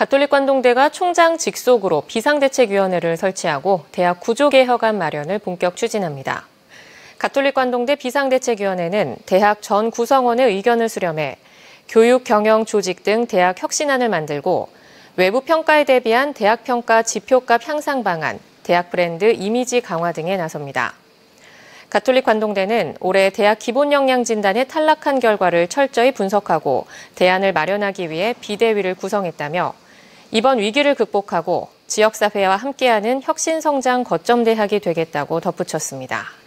가톨릭관동대가 총장 직속으로 비상대책위원회를 설치하고 대학 구조개혁안 마련을 본격 추진합니다. 가톨릭관동대 비상대책위원회는 대학 전 구성원의 의견을 수렴해 교육, 경영, 조직 등 대학 혁신안을 만들고 외부 평가에 대비한 대학 평가 지표값 향상 방안, 대학 브랜드 이미지 강화 등에 나섭니다. 가톨릭관동대는 올해 대학 기본 역량 진단에 탈락한 결과를 철저히 분석하고 대안을 마련하기 위해 비대위를 구성했다며 이번 위기를 극복하고 지역사회와 함께하는 혁신성장 거점 대학이 되겠다고 덧붙였습니다.